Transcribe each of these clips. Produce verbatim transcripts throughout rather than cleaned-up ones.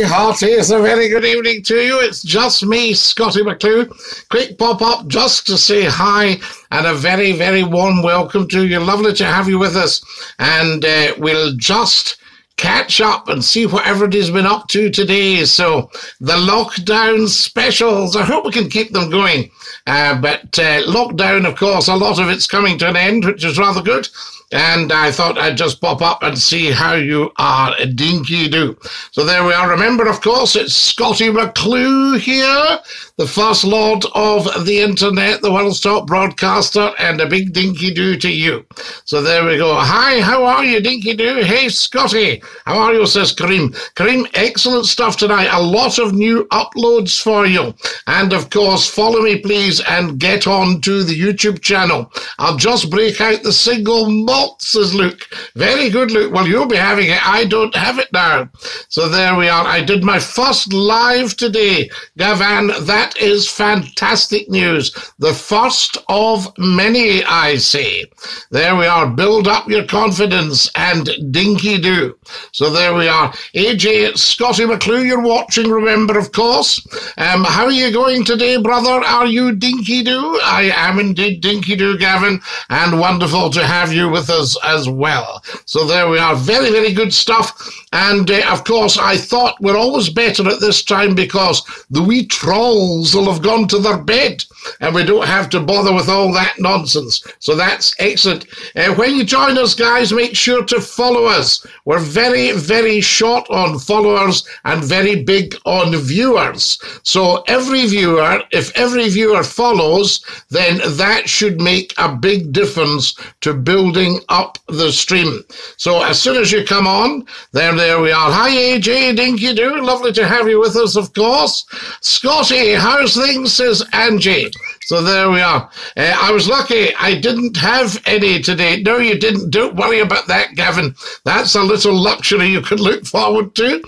Hearty, it's a very good evening to you. It's just me, Scotty McClue. Quick pop-up just to say hi and a very, very warm welcome to you. Lovely to have you with us. And uh, we'll just catch up and see whatever it is been up to today. So the lockdown specials, I hope we can keep them going. Uh, but uh, lockdown, of course, a lot of it's coming to an end, which is rather good. And I thought I'd just pop up and see how you are, a dinky do. So there we are. Remember, of course, it's Scotty McClue here, the First Lord of the Internet, the world's top broadcaster, and a big dinky do to you. So there we go. Hi, how are you, dinky do? Hey, Scotty. How are you, says Kareem. Kareem, excellent stuff tonight. A lot of new uploads for you. And, of course, follow me, please, and get on to the YouTube channel. I'll just break out the single malt, says Luke. Very good, Luke. Well, you'll be having it. I don't have it now. So there we are. I did my first live today, Gavan. That is fantastic news. The first of many, I say. There we are. Build up your confidence and dinky do. So there we are. A J, it's Scotty McClue you're watching, remember, of course. Um, how are you going today, brother? Are you dinky do? I am indeed dinky do, Gavin, and wonderful to have you with us us as well. So there we are. Very, very good stuff. And uh, of course, I thought we're always better at this time because the wee trolls will have gone to their bed and we don't have to bother with all that nonsense. So that's excellent. Uh, when you join us, guys, make sure to follow us. We're very, very short on followers and very big on viewers. So every viewer, if every viewer follows, then that should make a big difference to building up the stream. So as soon as you come on, then there we are. Hi, A J, dinky do. Lovely to have you with us, of course. Scotty, how's things, says Angie. So there we are. Uh, I was lucky. I didn't have any today. No, you didn't. Don't worry about that, Gavin. That's a little luxury you can look forward to.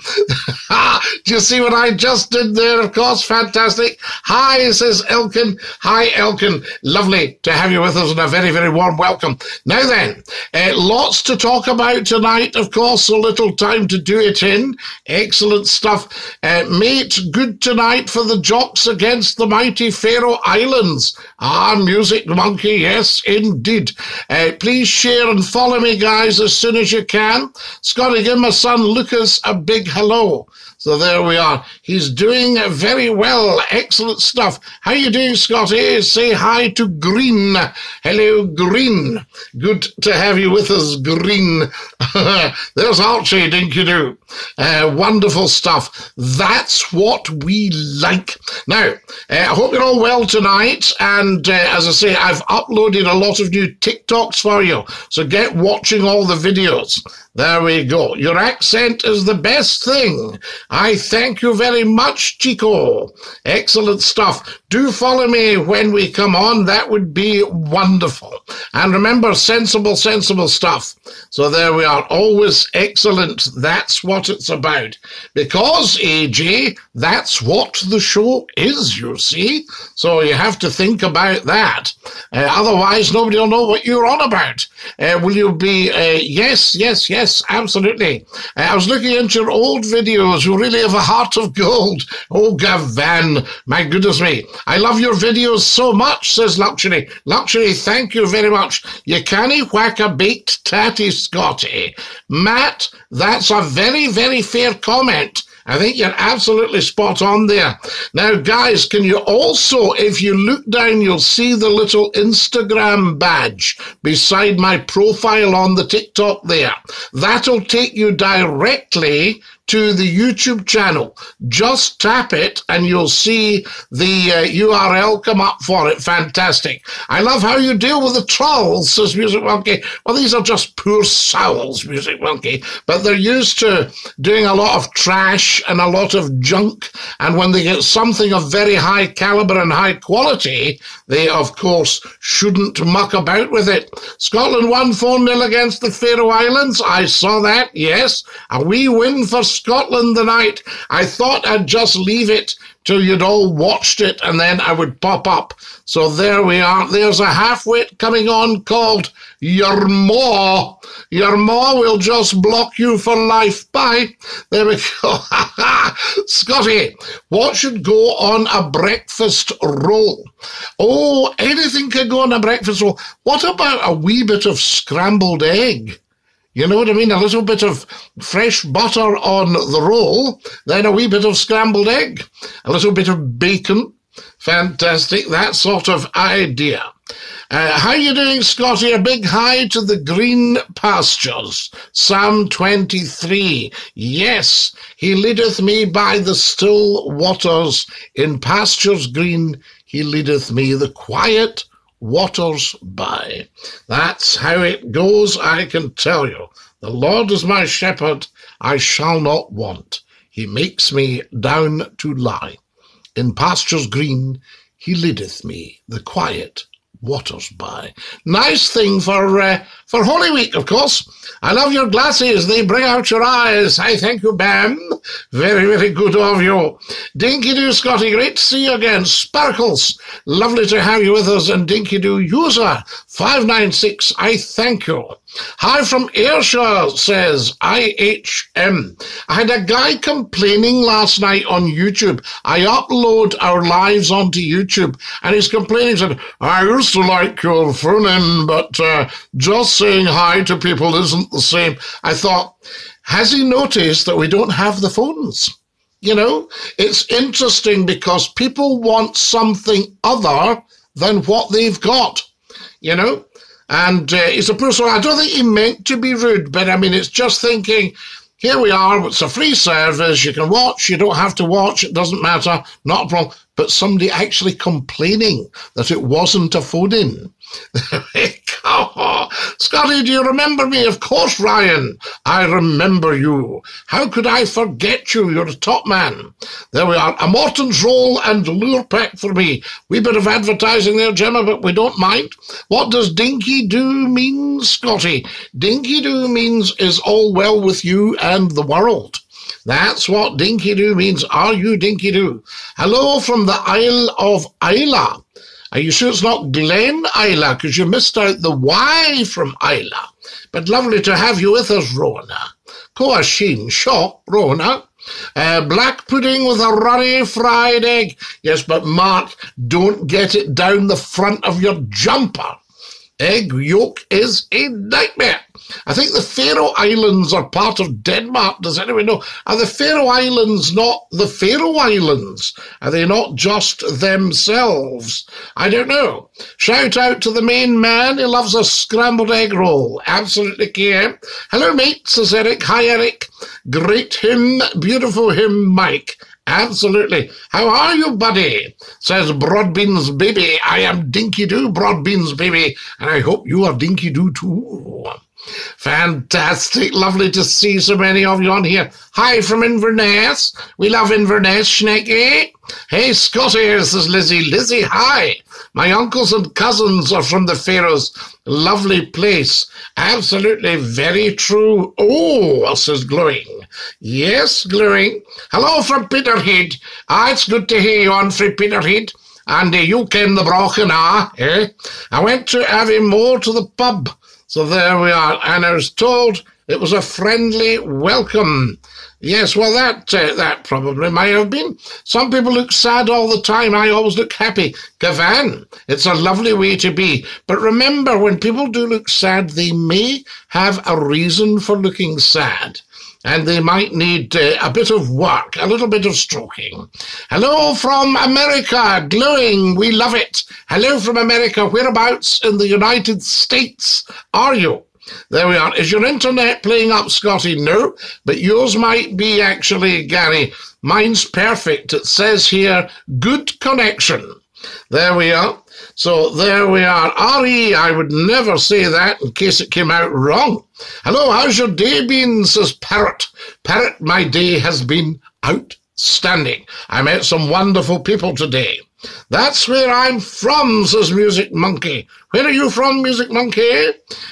Do you see what I just did there? Of course, fantastic. Hi, says Elkin. Hi, Elkin. Lovely to have you with us and a very, very warm welcome. Now then, uh, lots to talk about tonight, of course, a little time to do it in. Excellent stuff. Uh, mate, good tonight for the Jocks against the mighty Faroe Islands. Ah, Music Monkey, yes, indeed. Uh, please share and follow me, guys, as soon as you can. Scotty, give my son Lucas a big hello. So there we are. He's doing very well. Excellent stuff. How you doing, Scotty? Say hi to Green. Hello, Green. Good to have you with us, Green. There's Archie, dinky do. Uh, wonderful stuff. That's what we like. Now, uh, I hope you're all well tonight. And uh, as I say, I've uploaded a lot of new TikToks for you. So get watching all the videos. There we go. Your accent is the best thing. I thank you very much, Chico. Excellent stuff. Do follow me when we come on. That would be wonderful. And remember, sensible, sensible stuff. So there we are. Always excellent. That's what it's about. Because, A J, that's what the show is, you see. So you have to think about that. Uh, otherwise, nobody will know what you're on about. Uh, will you be, uh, yes, yes, yes. Yes, absolutely. Uh, I was looking at your old videos. You really have a heart of gold. Oh, Gavan, my goodness me. I love your videos so much, says Luxury. Luxury, thank you very much. You canny whack a baked tatty, Scotty. Matt, that's a very, very fair comment. I think you're absolutely spot on there. Now, guys, can you also, if you look down, you'll see the little Instagram badge beside my profile on the TikTok there. That'll take you directly to the YouTube channel. Just tap it and you'll see the uh, U R L come up for it. Fantastic. I love how you deal with the trolls, says Music Monkey. Well, these are just poor souls, Music Monkey, but they're used to doing a lot of trash and a lot of junk, and when they get something of very high caliber and high quality, they, of course, shouldn't muck about with it. Scotland won four nil against the Faroe Islands. I saw that, yes. A wee win for Scotland the night. I thought I'd just leave it till you'd all watched it, and then I would pop up. So there we are. There's a half-wit coming on called Your Ma. Your Ma will just block you for life. Bye. There we go. Scotty, what should go on a breakfast roll? Oh, anything could go on a breakfast roll. What about a wee bit of scrambled egg? You know what I mean? A little bit of fresh butter on the roll, then a wee bit of scrambled egg, a little bit of bacon. Fantastic, that sort of idea. Uh, how you doing, Scotty? A big hi to the green pastures. Psalm twenty-three. Yes, he leadeth me by the still waters. In pastures green, he leadeth me, the quiet waters by. That's how it goes, I can tell you. The Lord is my shepherd, I shall not want. He makes me down to lie. In pastures green, he leadeth me, the quiet waters by. Nice thing for uh, for Holy Week, of course. I love your glasses, they bring out your eyes. I thank you, Bam. Very, very good of you. Dinky-doo, Scotty, great to see you again. Sparkles, lovely to have you with us. And Dinky-doo user five nine six, I thank you. Hi from Ayrshire, says I H M. I had a guy complaining last night on YouTube. I upload our lives onto YouTube, and he's complaining, said, I used to like your phone in, but uh, just saying hi to people isn't the same. I thought, has he noticed that we don't have the phones? You know, it's interesting because people want something other than what they've got, you know. And uh, it's a person, I don't think he meant to be rude, but I mean, it's just thinking, here we are, it's a free service, you can watch, you don't have to watch, it doesn't matter, not a problem. But somebody actually complaining that it wasn't a phone-in. Scotty, do you remember me? Of course, Ryan, I remember you. How could I forget you? You're a top man. There we are. A Morton's roll and lure pack for me. Wee bit of advertising there, Gemma, but we don't mind. What does Dinky Do mean, Scotty? Dinky Do means is all well with you and the world. That's what Dinky-doo means. Are you Dinky-doo? Hello from the Isle of Isla. Are you sure it's not Glen Isla? Because you missed out the Y from Isla. But lovely to have you with us, Rona. Coashin shop, Rona. Uh, black pudding with a runny fried egg. Yes, but Mark, don't get it down the front of your jumper. Egg yolk is a nightmare. I think the Faroe Islands are part of Denmark. Does anyone know? Are the Faroe Islands not the Faroe Islands? Are they not just themselves? I don't know. Shout out to the main man. He loves a scrambled egg roll. Absolutely K M. Hello, mate, says Eric. Hi, Eric. Great hymn. Beautiful hymn, Mike. Absolutely. How are you, buddy? Says Broadbeans Baby. I am Dinky-doo, Broadbeans Baby, and I hope you are Dinky-doo too. Fantastic. Lovely to see so many of you on here. Hi from Inverness. We love Inverness, Schnecky. Hey, Scotty, this is Lizzie. Lizzie, hi. My uncles and cousins are from the Faroes. Lovely place. Absolutely very true. Oh, says Glowing. Yes, Glowing. Hello from Peterhead. Ah, it's good to hear you on from Peterhead. And uh, you came the Brochen, ah, eh? I went to Aviemore to the pub. So there we are. And I was told it was a friendly welcome. Yes, well, that uh, that probably may have been. Some people look sad all the time. I always look happy. Gavan, it's a lovely way to be. But remember, when people do look sad, they may have a reason for looking sad. And they might need uh, a bit of work, a little bit of stroking. Hello from America, Glowing, we love it. Hello from America, whereabouts in the United States are you? There we are. Is your internet playing up, Scotty? No, but yours might be actually, Gary. Mine's perfect. It says here, good connection. There we are. So there we are. R E, I would never say that in case it came out wrong. Hello, how's your day been, says Parrot. Parrot, my day has been outstanding. I met some wonderful people today. That's where I'm from, says Music Monkey. Where are you from, Music Monkey?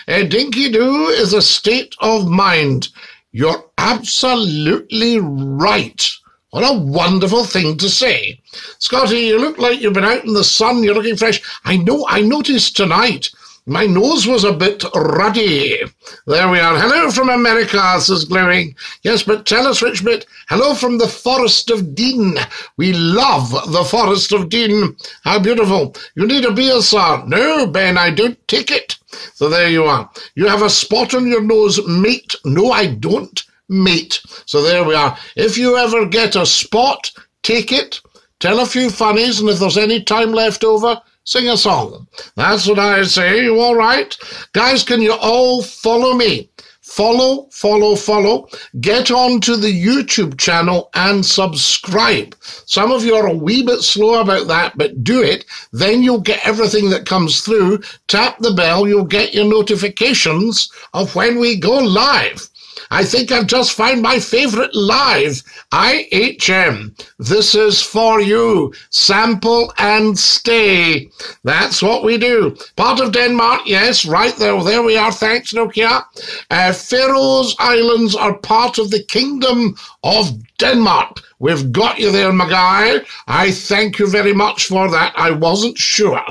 Uh, Dinky-doo is a state of mind. You're absolutely right. What a wonderful thing to say. Scotty, you look like you've been out in the sun. You're looking fresh. I know, I noticed tonight my nose was a bit ruddy. There we are. Hello from America, says Glowing. Yes, but tell us which bit. Hello from the Forest of Dean. We love the Forest of Dean. How beautiful. You need a beer, sir. No, Ben, I don't take it. So there you are. You have a spot on your nose, mate. No, I don't. Mate. So there we are. If you ever get a spot, take it, tell a few funnies, and if there's any time left over, sing a song. That's what I say. You all right? Guys, can you all follow me? Follow, follow, follow. Get on to the YouTube channel and subscribe. Some of you are a wee bit slow about that, but do it. Then you'll get everything that comes through. Tap the bell. You'll get your notifications of when we go live. I think I've just found my favorite live, I H M. This is for you. Sample and stay. That's what we do. Part of Denmark, yes, right there. There we are. Thanks, Nokia. Uh, Faroes Islands are part of the Kingdom of Denmark. We've got you there, my guy. I thank you very much for that. I wasn't sure.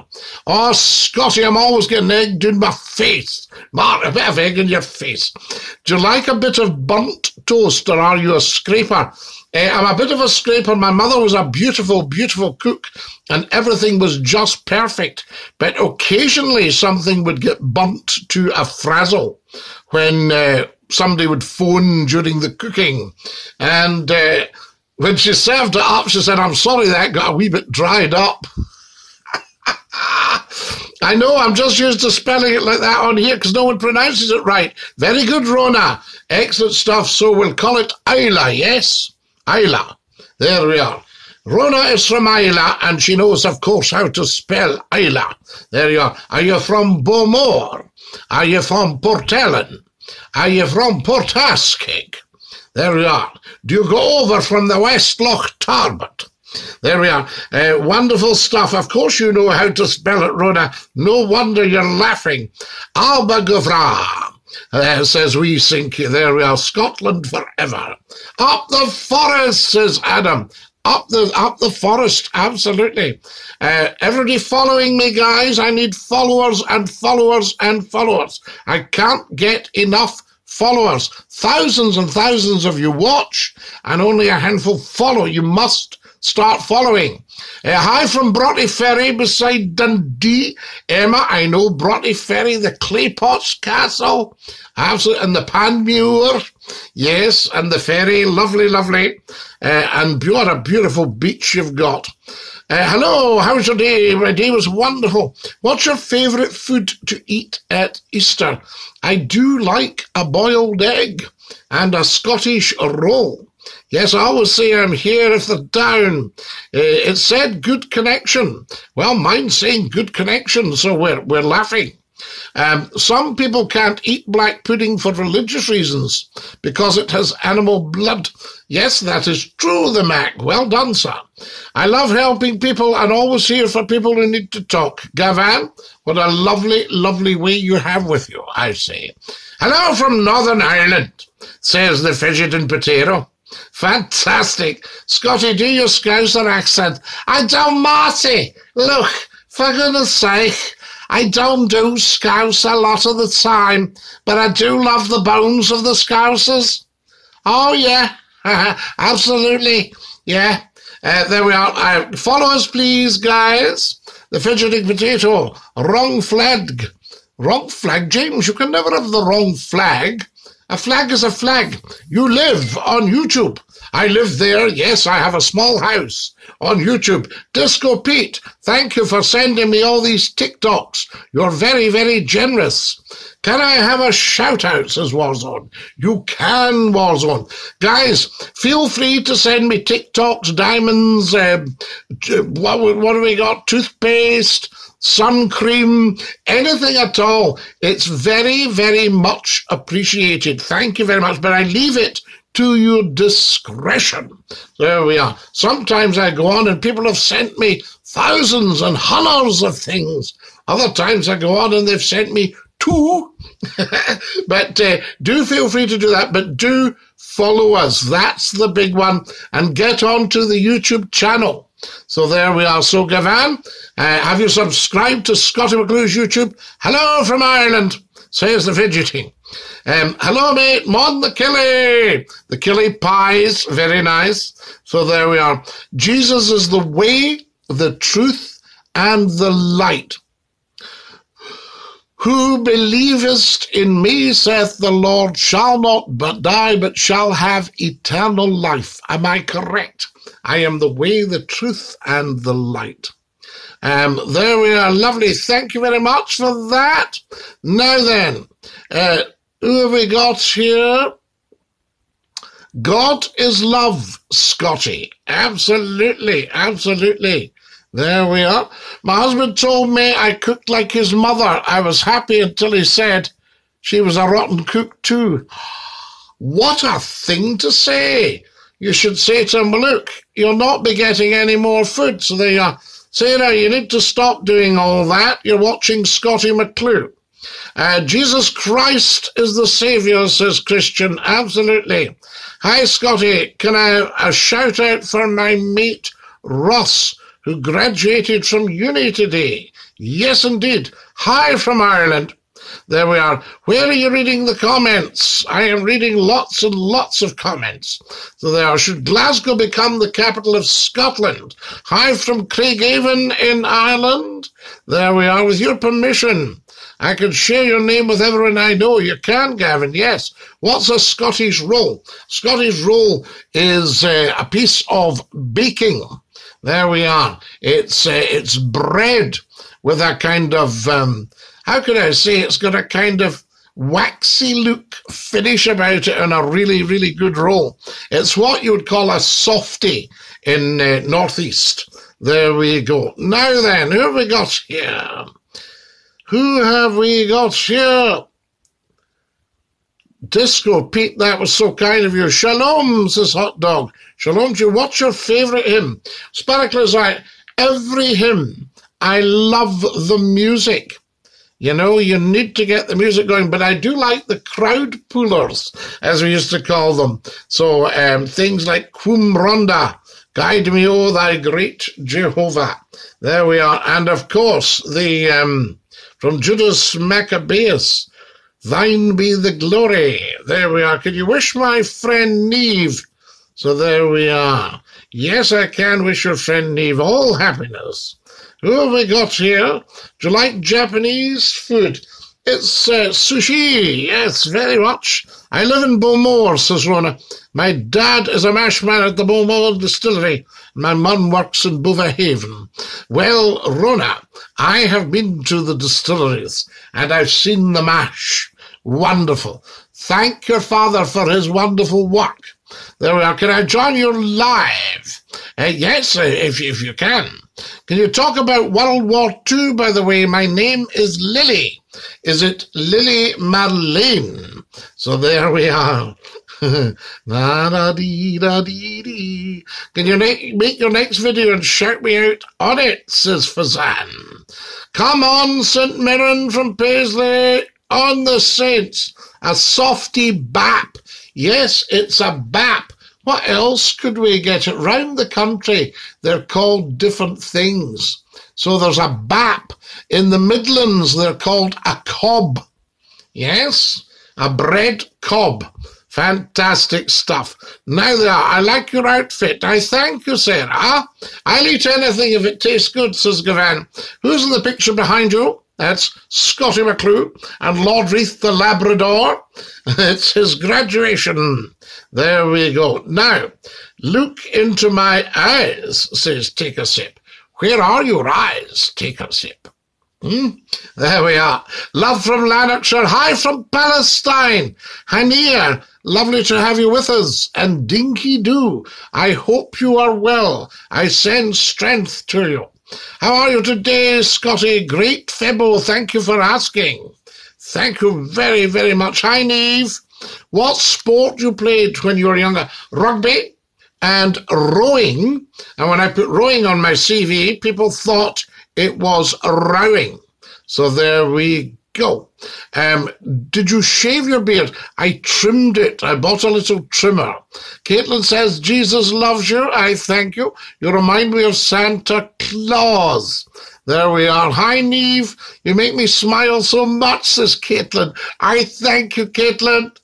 Oh, Scotty, I'm always getting egg in my face. Mark, a bit of egg in your face. Do you like a bit of burnt toast, or are you a scraper? Uh, I'm a bit of a scraper. My mother was a beautiful, beautiful cook, and everything was just perfect. But occasionally something would get burnt to a frazzle when uh, somebody would phone during the cooking. And... Uh, When she served it up, she said, I'm sorry that got a wee bit dried up. I know, I'm just used to spelling it like that on here because no one pronounces it right. Very good, Rona. Excellent stuff. So we'll call it Ayla, yes? Ayla. There we are. Rona is from Ayla, and she knows, of course, how to spell Ayla. There you are. Are you from Beaumont? Are you from Portellen? Are you from Portaskeg? There we are. Do you go over from the West Loch Tarbert? There we are. Uh, wonderful stuff. Of course you know how to spell it, Rona. No wonder you're laughing. Alba Govra uh, says we sink. There we are. Scotland forever. Up the forest, says Adam. Up the up the forest, absolutely. Uh, everybody following me, guys. I need followers and followers and followers. I can't get enough followers. Thousands and thousands of you watch, and only a handful follow. You must start following. Uh, hi from Broughty Ferry beside Dundee. Emma, I know Broughty Ferry, the Claypots Castle, absolutely, and the Panmure. Yes, and the ferry. Lovely, lovely. Uh, and what a beautiful beach you've got. Uh, hello, how's your day? My day was wonderful. What's your favourite food to eat at Easter? I do like a boiled egg and a Scottish roll. Yes, I always say I'm here if they're down. Uh, it said good connection. Well, mine's saying good connection, so we're, we're laughing. Um, some people can't eat black pudding for religious reasons because it has animal blood. Yes, that is true, the Mac. Well done, sir. I love helping people and always here for people who need to talk. Gavan, what a lovely, lovely way you have with you, I say. Hello from Northern Ireland, says the Fidget and Potato. Fantastic. Scotty, do your Scouser accent. I don't, Marty. Look, for goodness sake. I don't do Scouse a lot of the time, but I do love the bones of the Scousers. Oh, yeah. Absolutely. Yeah. Uh, there we are. Uh, follow us, please, guys. The Fidgeting Potato. Wrong flag. Wrong flag? James, you can never have the wrong flag. A flag is a flag. You live on YouTube. I live there. Yes, I have a small house on YouTube. Disco Pete, thank you for sending me all these TikToks. You're very, very generous. Can I have a shout-out, says Warzone? You can, Warzone. Guys, feel free to send me TikToks, diamonds, um, what, what have we got? Toothpaste, sun cream, anything at all. It's very, very much appreciated. Thank you very much, but I leave it to your discretion. There we are. Sometimes I go on and people have sent me thousands and hundreds of things. Other times I go on and they've sent me too. But uh, do feel free to do that. But do follow us. That's the big one. And get on to the YouTube channel. So there we are. So, Gavan, uh, have you subscribed to Scotty McGlew's YouTube? Hello from Ireland, says the fidgeting. Um, hello, mate. Mon the Killie. The Killie pies. Very nice. So there we are. Jesus is the way, the truth, and the light. Who believest in me, saith the Lord, shall not but die, but shall have eternal life. Am I correct? I am the way, the truth, and the light. Um, there we are. Lovely. Thank you very much for that. Now then, uh, who have we got here? God is love, Scotty. Absolutely, absolutely. There we are. My husband told me I cooked like his mother. I was happy until he said she was a rotten cook too. What a thing to say. You should say to him, look, you'll not be getting any more food. So there you are. Sarah, you need to stop doing all that. You're watching Scotty McClue. Uh, Jesus Christ is the Saviour, says Christian. Absolutely. Hi, Scotty. Can I have a shout out for my mate, Ross, who graduated from uni today? Yes, indeed. Hi from Ireland. There we are. Where are you reading the comments? I am reading lots and lots of comments. So there are. Should Glasgow become the capital of Scotland? Hi from Craigavon in Ireland. There we are. With your permission, I can share your name with everyone I know. You can, Gavin, yes. What's a Scottish roll? Scottish roll is uh, a piece of baking. There we are. It's uh, it's bread with a kind of, um, how could I say, it's got a kind of waxy look finish about it and a really, really good roll. It's what you would call a softie in uh, Northeast. There we go. Now then, who have we got here? Who have we got here? Disco Pete, that was so kind of you. Shalom, says Hot Dog. Shalom to you. What's your favourite hymn? Sparkles, I, every hymn. I love the music. You know, you need to get the music going. But I do like the crowd pullers, as we used to call them. So um, things like Quum Ronda, Guide Me, O Thy Great Jehovah. There we are. And, of course, the um, from Judas Maccabeus, Thine Be the Glory. There we are. Can you wish my friend Neve? So there we are. Yes, I can wish your friend Neve all happiness. Who have we got here? Do you like Japanese food? It's uh, sushi. Yes, very much. I live in Beaumont, says Rona. My dad is a mash man at the Beaumont distillery. My mum works in Bovathaven. Well, Rona, I have been to the distilleries and I've seen the mash. Wonderful. Thank your father for his wonderful work. There we are. Can I join you live? Uh, yes, if, if you can. Can you talk about World War Two, by the way? My name is Lily. Is it Lily Marlene? So there we are. da, da, dee, da, dee, dee. Can you make your next video and shout me out on it, says Fazan. Come on, Saint Mirren from Paisley. On the Saints. A softy bap. Yes, it's a bap. What else could we get? Round the country, they're called different things. So there's a bap. In the Midlands, they're called a cob. Yes, a bread cob. Fantastic stuff. Now they are. I like your outfit. I thank you, Sarah. I'll eat anything if it tastes good, says Gavan. Who's in the picture behind you? That's Scotty McClue and Lord Reith the Labrador. It's his graduation. There we go. Now, look into my eyes, says Take a Sip. Where are your eyes? Take a sip. Hmm? There we are. Love from Lanarkshire. Hi from Palestine. Hania, lovely to have you with us. And Dinky Doo, I hope you are well. I send strength to you. How are you today, Scotty? Great, Febo. Thank you for asking. Thank you very, very much. Hi, Neve. What sport you played when you were younger? Rugby and rowing, and when I put rowing on my C V, people thought it was rowing. So there we go. Um, did you shave your beard? I trimmed it. I bought a little trimmer. Caitlin says, Jesus loves you. I thank you. You remind me of Santa Claus. There we are. Hi, Neve. You make me smile so much, says Caitlin. I thank you, Caitlin.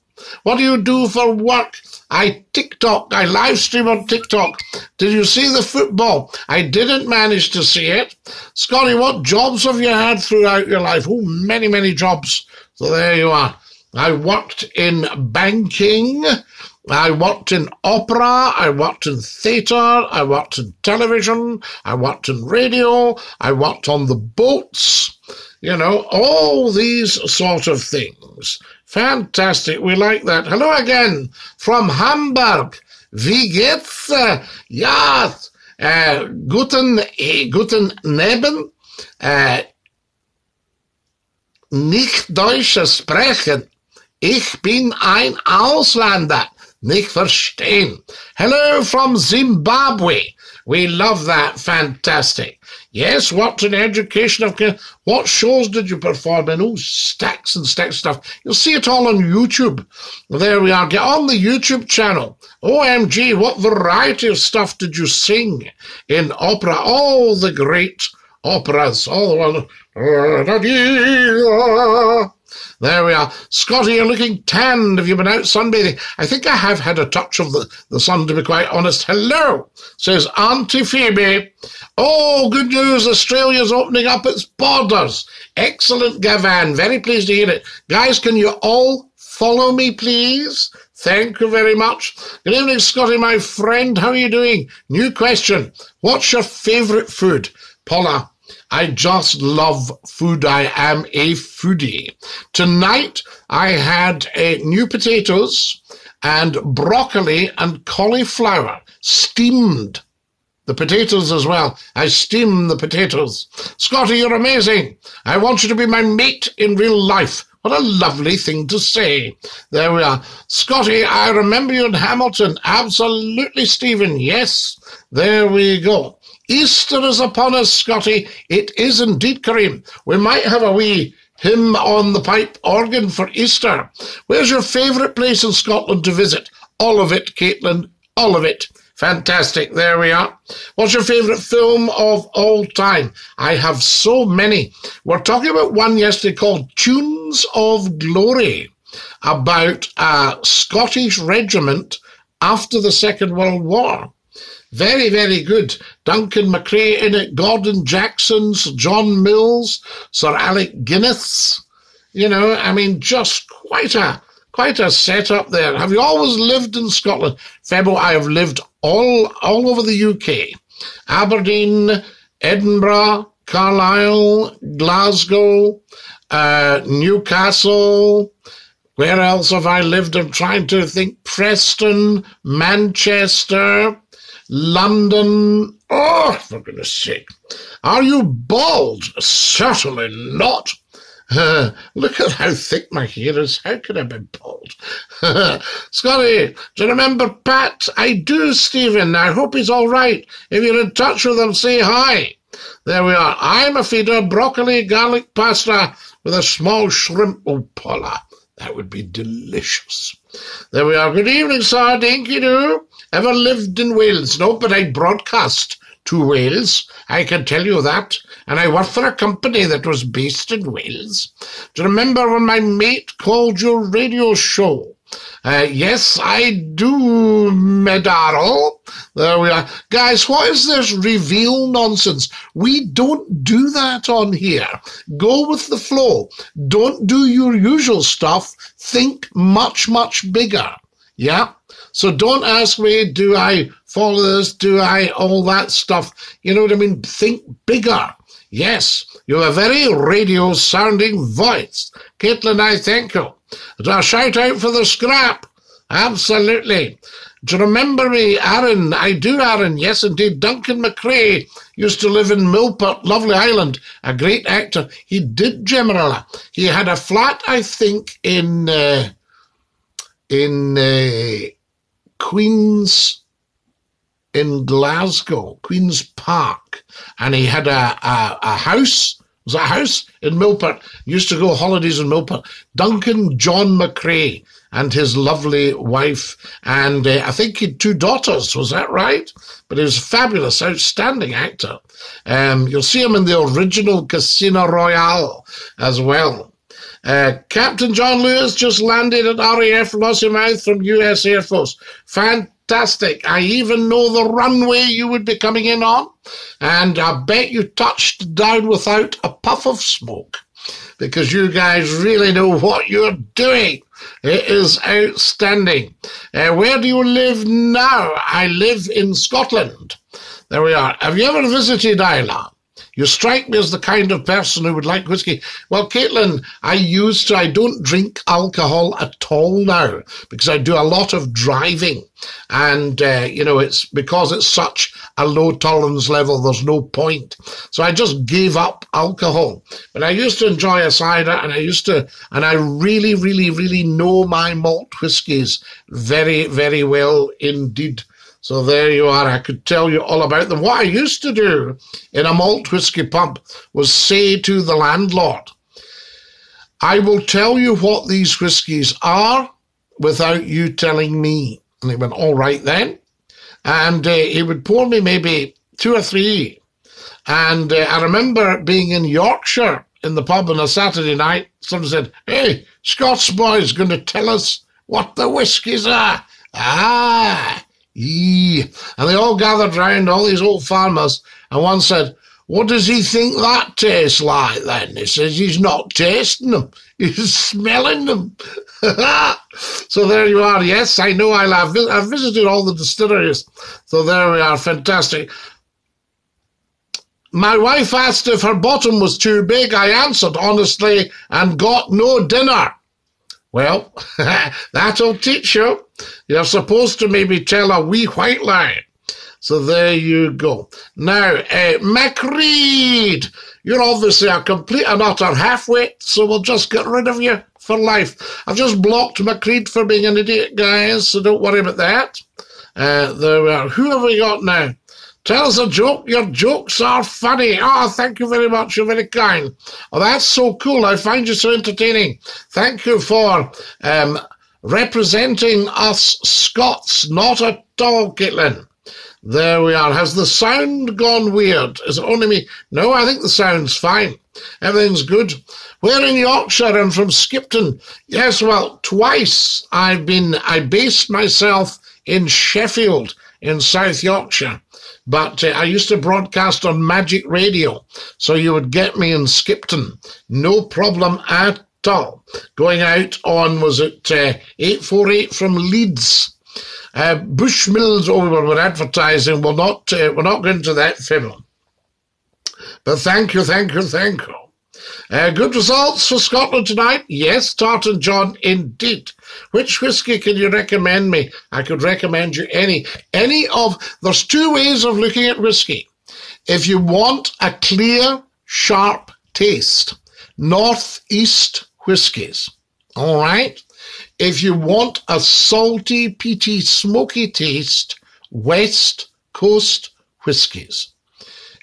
What do you do for work? I TikTok. I live stream on TikTok. Did you see the football? I didn't manage to see it. Scotty, what jobs have you had throughout your life? Oh, many, many jobs. So there you are. I worked in banking. I worked in opera. I worked in theatre. I worked in television. I worked in radio. I worked on the boats. You know, all these sort of things. Fantastic. We like that. Hello again from Hamburg. Wie geht's? Uh, ja, uh, guten, eh, guten Neben. Uh, nicht Deutsch sprechen. Ich bin ein Ausländer. Nicht verstehen. Hello from Zimbabwe. We love that. Fantastic. Yes, worked in education. Of what shows did you perform in? Oh, stacks and stacks of stuff. You'll see it all on YouTube. There we are. Get on the YouTube channel. O M G, what variety of stuff did you sing in opera? All the great operas. All the ones. There we are. Scotty, you're looking tanned. Have you been out sunbathing? I think I have had a touch of the, the sun, to be quite honest. Hello, says Auntie Phoebe. Oh, good news. Australia's opening up its borders. Excellent, Gavan. Very pleased to hear it. Guys, can you all follow me, please? Thank you very much. Good evening, Scotty, my friend. How are you doing? New question. What's your favourite food? Paula. I just love food. I am a foodie. Tonight, I had a new potatoes and broccoli and cauliflower steamed. The potatoes as well. I steamed the potatoes. Scotty, you're amazing. I want you to be my mate in real life. What a lovely thing to say. There we are. Scotty, I remember you in Hamilton. Absolutely, Stephen. Yes, there we go. Easter is upon us, Scotty. It is indeed, Kareem. We might have a wee hymn on the pipe organ for Easter. Where's your favourite place in Scotland to visit? All of it, Caitlin. All of it. Fantastic. There we are. What's your favourite film of all time? I have so many. We're talking about one yesterday called Tunes of Glory, about a Scottish regiment after the Second World War. Very, very good. Duncan McRae in it, Gordon Jackson, Sir John Mills, Sir Alec Guinness. You know, I mean, just quite a quite a setup there. Have you always lived in Scotland? Febo, I have lived all all over the U K. Aberdeen, Edinburgh, Carlisle, Glasgow, uh, Newcastle. Where else have I lived? I'm trying to think. Preston, Manchester. London. Oh, for goodness sake. Are you bald? Certainly not. Uh, look at how thick my hair is. How could I be bald? Scotty, do you remember Pat? I do, Stephen. I hope he's all right. If you're in touch with him, say hi. There we are. I'm a feeder. Broccoli, garlic pasta with a small shrimp. Oh, Paula, that would be delicious. There we are. Good evening, sir. Dinky doo. Ever lived in Wales? No, but I broadcast to Wales. I can tell you that. And I worked for a company that was based in Wales. Do you remember when my mate called your radio show? Uh, yes, I do, Medaro. There we are. Guys, what is this reveal nonsense? We don't do that on here. Go with the flow. Don't do your usual stuff. Think much, much bigger. Yeah? So don't ask me, do I follow this, do I, all that stuff. You know what I mean? Think bigger. Yes, you have a very radio-sounding voice. Caitlin, I thank you. A shout out for the scrap. Absolutely. Do you remember me, Aaron? I do, Aaron. Yes, indeed. Duncan McRae used to live in Millport, lovely island. A great actor. He did Gemarilla. He had a flat, I think, in... Uh, in uh, Queen's, in Glasgow, Queen's Park. And he had a, a, a house was a house in Millport. Used to go holidays in Millport. Duncan John McCrae and his lovely wife, and uh, I think he had two daughters, was that right? But he was a fabulous, outstanding actor. Um, you'll see him in the original Casino Royale as well. Uh, Captain John Lewis just landed at R A F Lossiemouth from U S Air Force. Fantastic. I even know the runway you would be coming in on, and I bet you touched down without a puff of smoke, because you guys really know what you're doing. It is outstanding. Uh, where do you live now? I live in Scotland. There we are. Have you ever visited Ireland? You strike me as the kind of person who would like whiskey. Well, Caitlin, I used to, I don't drink alcohol at all now because I do a lot of driving. And, uh, you know, it's because it's such a low tolerance level, there's no point. So I just gave up alcohol. But I used to enjoy a cider, and I used to, and I really, really, really know my malt whiskies very, very well indeed. So there you are. I could tell you all about them. What I used to do in a malt whisky pub was say to the landlord, I will tell you what these whiskies are without you telling me. And he went, all right then. And uh, he would pour me maybe two or three. And uh, I remember being in Yorkshire in the pub on a Saturday night. Someone said, hey, Scots boy's going to tell us what the whiskies are. Ah. Eee. And they all gathered round, all these old farmers, and one said, what does he think that tastes like then? He says, he's not tasting them, he's smelling them. So there you are. Yes, I know, I love. I've visited all the distilleries. So there we are, fantastic. My wife asked if her bottom was too big. I answered honestly and got no dinner. Well, that'll teach you. You're supposed to maybe tell a wee white lie. So there you go. Now, uh, Macreed, you're obviously a complete and utter half-wit, so we'll just get rid of you for life. I've just blocked Macreed for being an idiot, guys, so don't worry about that. Uh, there we are. Who have we got now? Tell us a joke. Your jokes are funny. Ah, oh, thank you very much. You're very kind. Oh, that's so cool. I find you so entertaining. Thank you for um, representing us Scots. Not at all, Caitlin. There we are. Has the sound gone weird? Is it only me? No, I think the sound's fine. Everything's good. We're in Yorkshire and from Skipton. Yes, well, twice I've been, I based myself in Sheffield in South Yorkshire. But uh, I used to broadcast on Magic Radio, so you would get me in Skipton. No problem at all. Going out on, was it uh, eight forty-eight from Leeds? Uh, Bushmills, oh, we were advertising. We're not, uh, we're not going to that film. But thank you, thank you, thank you. Uh, good results for Scotland tonight? Yes, Tartan John, indeed. Which whisky can you recommend me? I could recommend you any. Any of, there's two ways of looking at whisky. If you want a clear, sharp taste, northeast whiskies. All right. If you want a salty, peaty, smoky taste, west coast whiskies.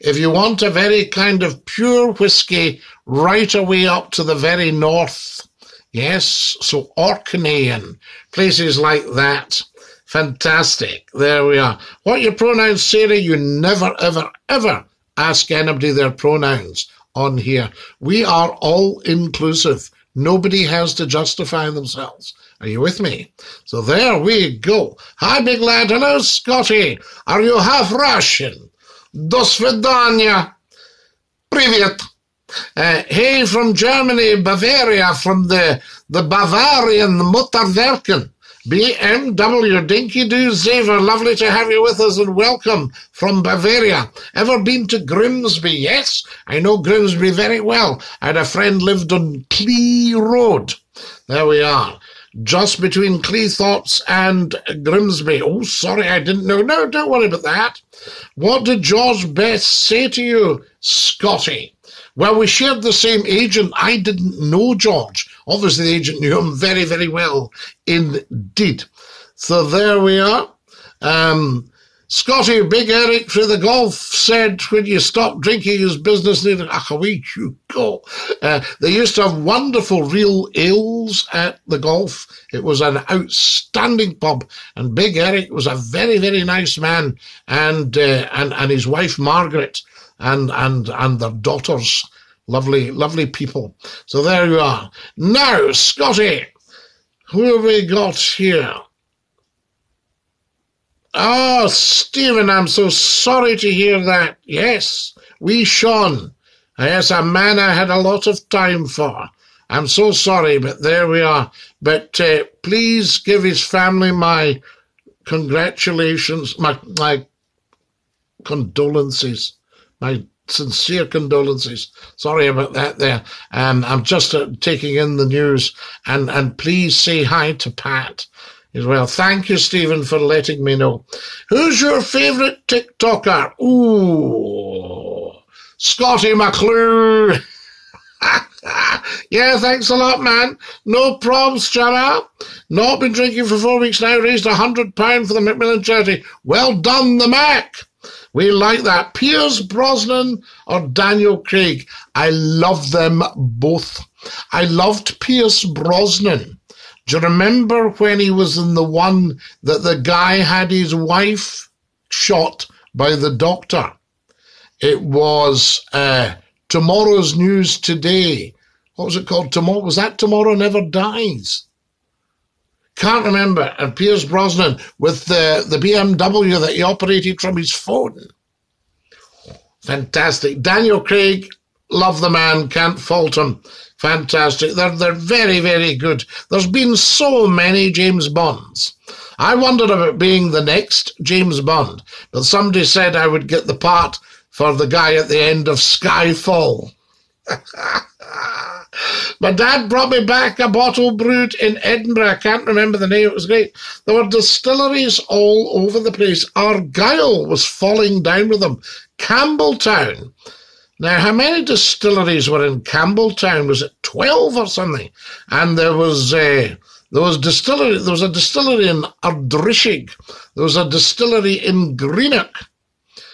If you want a very kind of pure whisky, right away up to the very north. Yes, so Orkney and places like that. Fantastic. There we are. What are your pronouns, Sarah? You never, ever, ever ask anybody their pronouns on here. We are all inclusive. Nobody has to justify themselves. Are you with me? So there we go. Hi, big lad. Hello, Scotty. Are you half Russian? Do svidania. Privet. Uh, hey, from Germany, Bavaria, from the, the Bavarian Mutterwerken, B M W, Dinky Do Zaver, lovely to have you with us and welcome from Bavaria. Ever been to Grimsby? Yes, I know Grimsby very well. I had a friend lived on Clee Road. There we are. Just between Cleethorpes and Grimsby. Oh, sorry, I didn't know. No, don't worry about that. What did George Best say to you, Scotty? Well, we shared the same agent. I didn't know George. Obviously, the agent knew him very, very well indeed. So there we are. Um, Scotty Big Eric for the golf said, when you stop drinking is business needed. Ach, away you go. Uh, they used to have wonderful real ales at the golf. It was an outstanding pub, and Big Eric was a very, very nice man, and uh, and and his wife Margaret and and and their daughters. Lovely, lovely people. So there you are. Now, Scotty, who have we got here? Oh, Stephen, I'm so sorry to hear that. Yes, we shone. Yes, a man I had a lot of time for. I'm so sorry, but there we are. But uh, please give his family my congratulations, my, my condolences, my sincere condolences. Sorry about that there. Um, I'm just uh, taking in the news. And, and please say hi to Pat. Well, thank you, Stephen, for letting me know. Who's your favourite TikToker? Ooh, Scotty McClure. Yeah, thanks a lot, man. No problems, Gerard. Not been drinking for four weeks now. Raised a hundred pound for the Macmillan charity. Well done, the Mac. We like that. Piers Brosnan or Daniel Craig? I love them both. I loved Piers Brosnan. Do you remember when he was in the one that the guy had his wife shot by the doctor? It was uh, Tomorrow's News Today. What was it called? Tomorrow? Was that Tomorrow Never Dies? Can't remember. And Piers Brosnan with the, the B M W that he operated from his phone. Fantastic. Daniel Craig, love the man, can't fault him. Fantastic. They're, they're very, very good. There's been so many James Bonds. I wondered about being the next James Bond, but somebody said I would get the part for the guy at the end of Skyfall. My dad brought me back a bottle brewed in Edinburgh. I can't remember the name. It was great. There were distilleries all over the place. Argyll was falling down with them. Campbelltown. Now, how many distilleries were in Campbelltown? Was it twelve or something? And there was a there was distillery. There was a distillery in Ardrishig. There was a distillery in Greenock.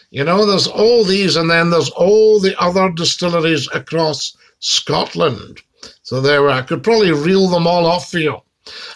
You know, there's all these, and then there's all the other distilleries across Scotland. So there, I could probably reel them all off for you.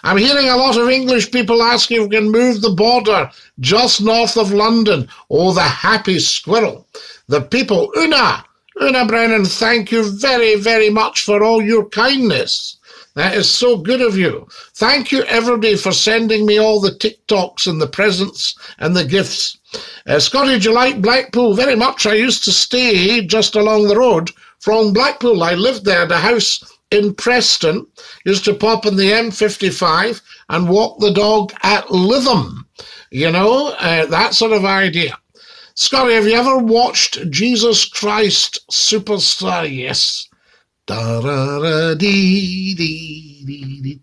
I'm hearing a lot of English people asking if we can move the border just north of London. Oh, the happy squirrel. The people, Una. Una Brennan, thank you very, very much for all your kindness. That is so good of you. Thank you, everybody, for sending me all the TikToks and the presents and the gifts. Uh, Scotty, do you like Blackpool? Very much. I used to stay just along the road from Blackpool. I lived there at a house in Preston. Used to pop in the M fifty-five and walk the dog at Lytham. You know, uh, that sort of idea. Scotty, have you ever watched Jesus Christ Superstar? Yes. Da, da, da, dee, dee, dee, dee.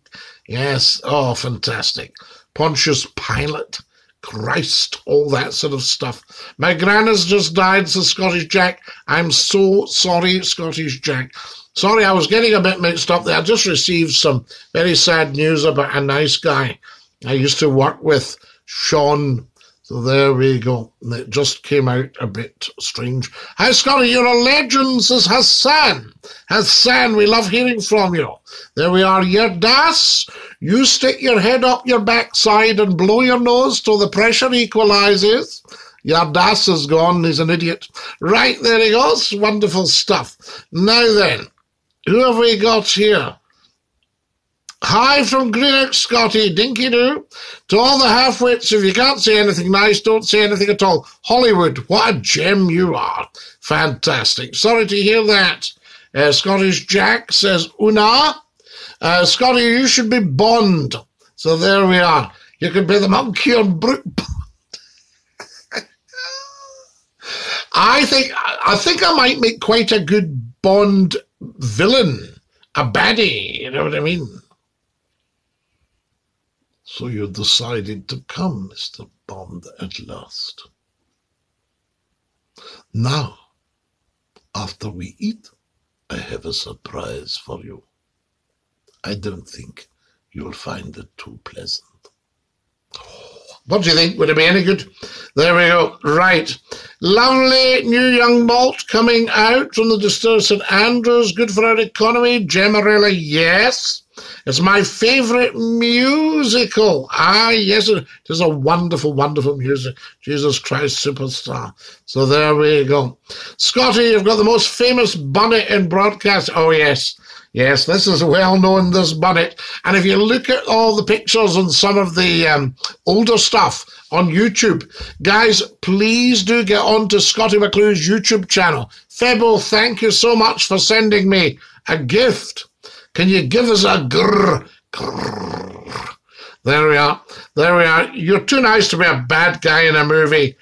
Yes. Oh, fantastic. Pontius Pilate, Christ, all that sort of stuff. My grana's just died, says Scottish Jack. I'm so sorry, Scottish Jack. Sorry, I was getting a bit mixed up there. I just received some very sad news about a nice guy I used to work with, Sean. So there we go. It just came out a bit strange. Hi, Scotty, you're a legend, says Hassan. Hassan, we love hearing from you. There we are. Your das, you stick your head up your backside and blow your nose till the pressure equalizes. Your das is gone. He's an idiot. Right, there he goes. Wonderful stuff. Now then, who have we got here? Hi from Greenock, Scotty. Dinky do. To all the half-wits, if you can't say anything nice, don't say anything at all. Hollywood, what a gem you are. Fantastic. Sorry to hear that. Uh, Scottish Jack says, Una. Uh, Scotty, you should be Bond. So there we are. You could be the monkey on Brook. I think, I think I might make quite a good Bond villain. A baddie, you know what I mean? So you decided to come, Mister Bond, at last. Now, after we eat, I have a surprise for you. I don't think you'll find it too pleasant. Oh, What do you think? Would it be any good? There we go. Right. Lovely new young malt coming out from the distiller Saint Andrews. Good for our economy. Gemarilla, yes. It's my favourite musical. Ah, yes, it is a wonderful, wonderful music. Jesus Christ Superstar. So there we go. Scotty, you've got the most famous bonnet in broadcast. Oh, yes. Yes, this is well known, this bonnet. And if you look at all the pictures and some of the um, older stuff on YouTube, guys, please do get on to Scotty McClure's YouTube channel. Febo, thank you so much for sending me a gift. Can you give us a grrr, grrr? There we are. There we are. You're too nice to be a bad guy in a movie.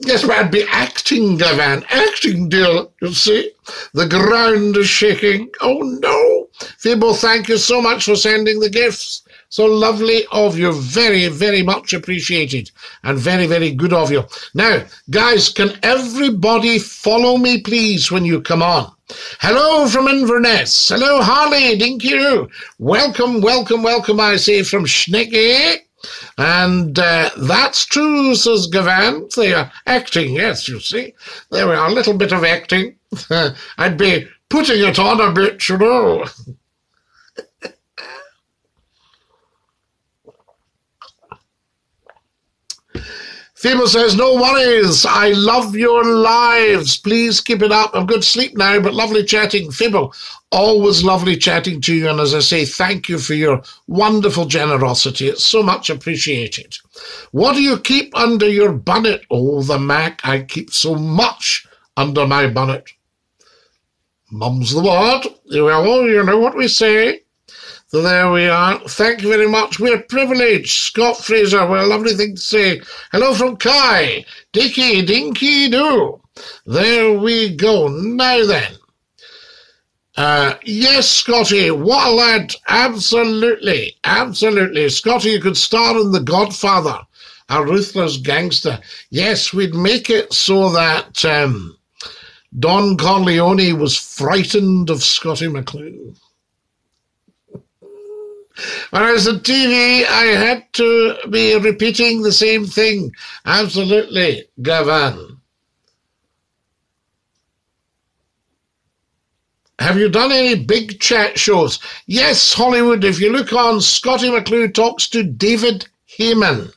Yes, but I'd be acting, Gavan. Acting, dear. You see? The ground is shaking. Oh, no. Febo, thank you so much for sending the gifts. So lovely of you. Very, very much appreciated. And very, very good of you. Now, guys, can everybody follow me, please, when you come on? Hello from Inverness. Hello, Harley, Dinky-Roo. Welcome, welcome, welcome, I say, from Schnecky. And uh, that's true, says Gavan. They are acting, yes, you see. There we are, a little bit of acting. I'd be putting it on a bit, you know. Febo says, no worries. I love your lives. Please keep it up. I'm good sleep now, but lovely chatting. Febo, always lovely chatting to you. And as I say, thank you for your wonderful generosity. It's so much appreciated. What do you keep under your bonnet? Oh, the Mac. I keep so much under my bonnet. Mum's the word. Well, you know what we say. So there we are. Thank you very much. We're privileged. Scott Fraser, what a lovely thing to say. Hello from Kai. Dicky, Dinky, Doo. There we go. Now then. Uh, yes, Scotty, what a lad. Absolutely. Absolutely. Scotty, you could star in The Godfather, a ruthless gangster. Yes, we'd make it so that um, Don Corleone was frightened of Scotty McClure. When I was on T V, I had to be repeating the same thing. Absolutely, Gavan. Have you done any big chat shows? Yes, Hollywood. If you look on, Scotty McClure talks to David Heyman.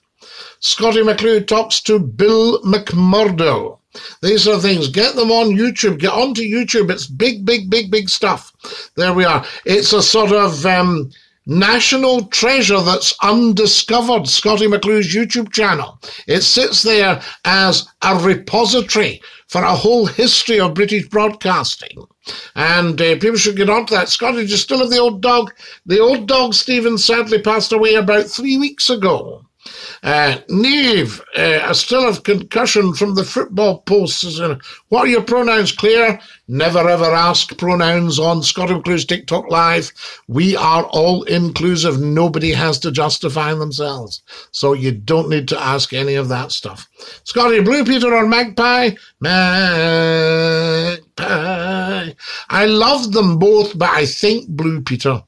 Scotty McClure talks to Bill McMurdo. These are things. Get them on YouTube. Get onto YouTube. It's big, big, big, big stuff. There we are. It's a sort of... Um, national treasure that's undiscovered, Scotty McClure's YouTube channel. It sits there as a repository for a whole history of British broadcasting. And uh, people should get onto that. Scotty, do you still have the old dog? The old dog, Stephen, sadly passed away about three weeks ago. Uh, Neve, uh, I still have concussion from the football posts. What are your pronouns, Claire? Never ever ask pronouns on Scotty McClure's TikTok Live. We are all inclusive. Nobody has to justify themselves. So you don't need to ask any of that stuff. Scotty, Blue Peter or Magpie? Magpie. I loved them both, but I think Blue Peter.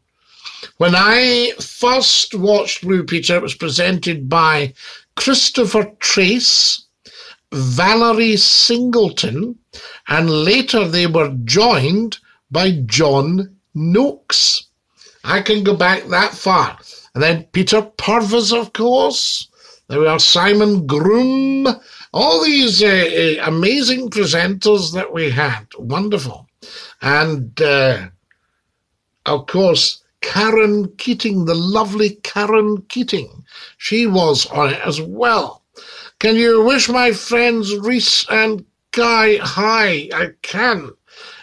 When I first watched Blue Peter, it was presented by Christopher Trace, Valerie Singleton, and later they were joined by John Noakes. I can go back that far. And then Peter Purves, of course. There we are, Simon Groom. All these uh, amazing presenters that we had. Wonderful. And, uh, of course... Karen Keating, the lovely Karen Keating. She was on it as well. Can you wish my friends Reese and Guy hi? I can.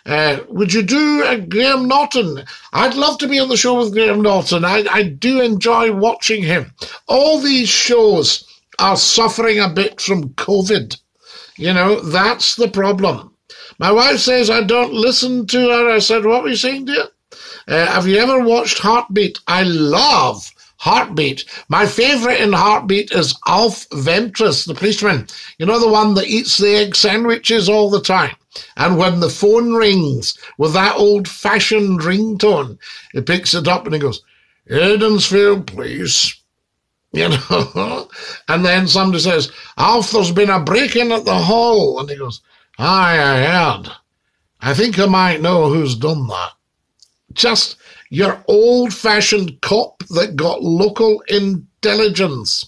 Uh, would you do a Graham Norton? I'd love to be on the show with Graham Norton. I, I do enjoy watching him. All these shows are suffering a bit from COVID. You know, that's the problem. My wife says I don't listen to her. I said, what were you saying, dear? Uh, have you ever watched Heartbeat? I love Heartbeat. My favourite in Heartbeat is Alf Ventris, the policeman. You know, the one that eats the egg sandwiches all the time. And when the phone rings with that old-fashioned ringtone, he picks it up and he goes, Edensfield Police. you know. And then somebody says, "Alf, there's been a break-in at the hall." And he goes, "Aye, I heard. I think I might know who's done that." Just your old-fashioned cop that got local intelligence.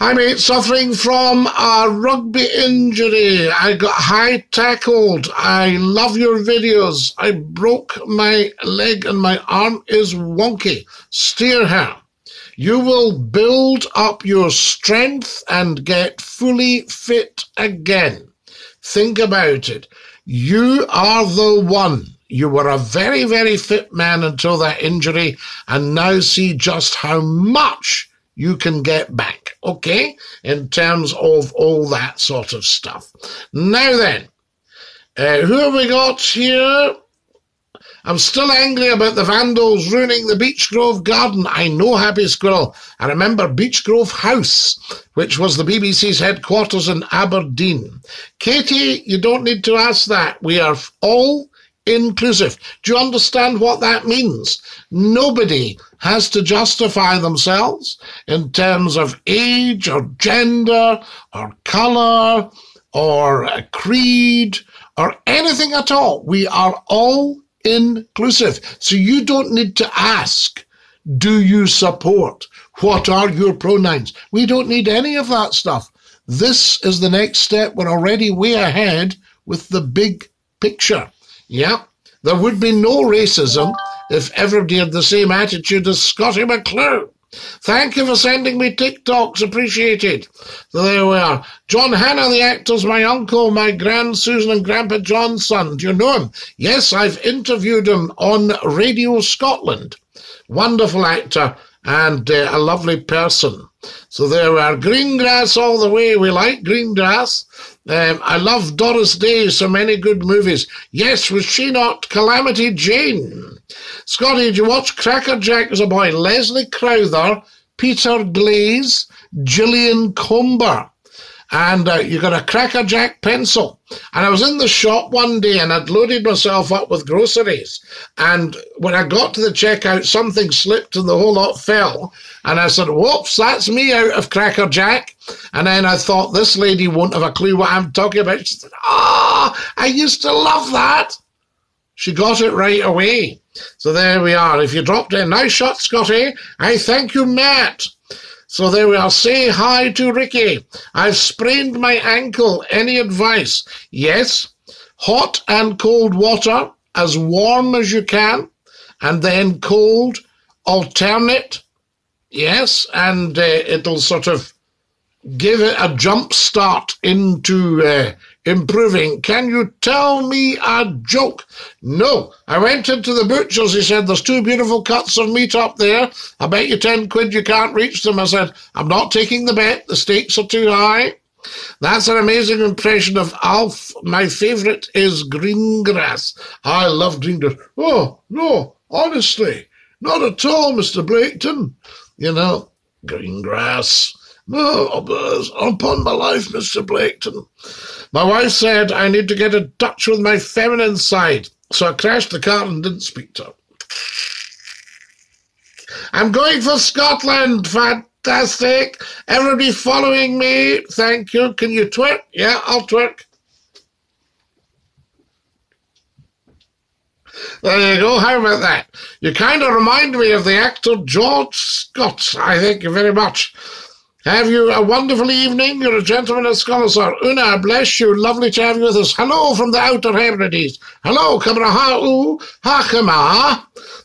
I'm eight, suffering from a rugby injury. I got high tackled. I love your videos. I broke my leg and my arm is wonky. Steer her. You will build up your strength and get fully fit again. Think about it. You are the one. You were a very, very fit man until that injury, and now see just how much you can get back, okay, in terms of all that sort of stuff. Now then, uh, who have we got here? I'm still angry about the vandals ruining the Beech Grove garden. I know, Happy Squirrel. I remember Beech Grove House, which was the B B C's headquarters in Aberdeen. Katie, you don't need to ask that. We are all inclusive. Do you understand what that means? Nobody has to justify themselves in terms of age or gender or colour or creed or anything at all. We are all inclusive. So you don't need to ask, do you support? What are your pronouns? We don't need any of that stuff. This is the next step. We're already way ahead with the big picture. Yeah, there would be no racism if everybody had the same attitude as Scotty McClure. Thank you for sending me TikToks, appreciated. There we are. John Hannah, the actor's my uncle, my grand Susan and Grandpa John's son. Do you know him? Yes, I've interviewed him on Radio Scotland. Wonderful actor and uh, a lovely person. So there we are. Green grass all the way. We like green grass. Um, I love Doris Day, so many good movies. Yes, was she not Calamity Jane? Scotty, did you watch Cracker Jack as a boy? Leslie Crowther, Peter Glaze, Gillian Comber. And uh, you got a Cracker Jack pencil. And I was in the shop one day and I'd loaded myself up with groceries. And when I got to the checkout, something slipped and the whole lot fell. And I said, whoops, that's me out of Cracker Jack. And then I thought, this lady won't have a clue what I'm talking about. She said, ah, I used to love that. She got it right away. So there we are. If you dropped in, nice shot, Scotty. I thank you, Matt. So there we are. Say hi to Ricky. I've sprained my ankle. Any advice? Yes. Hot and cold water, as warm as you can, and then cold, alternate. Yes, and uh, it'll sort of give it a jump start into uh, improving. Can you tell me a joke? No. I went into the butcher's. He said, there's two beautiful cuts of meat up there. I bet you ten quid you can't reach them. I said, I'm not taking the bet. The stakes are too high. That's an amazing impression of Alf. My favourite is green grass. I love green grass. Oh, no, honestly, not at all, Mister Blaketon. You know, green grass. No, upon my life, Mister Blaketon. My wife said I need to get in touch with my feminine side, so I crashed the car and didn't speak to her. I'm going for Scotland. Fantastic. Everybody following me. Thank you. Can you twerk? Yeah, I'll twerk. There you go. How about that? You kind of remind me of the actor George Scott. I thank you very much. Have you a wonderful evening? You're a gentleman and scholar, sir. Una, bless you. Lovely to have you with us. Hello from the Outer Hebrides. Hello, Kabrahau, Hakama.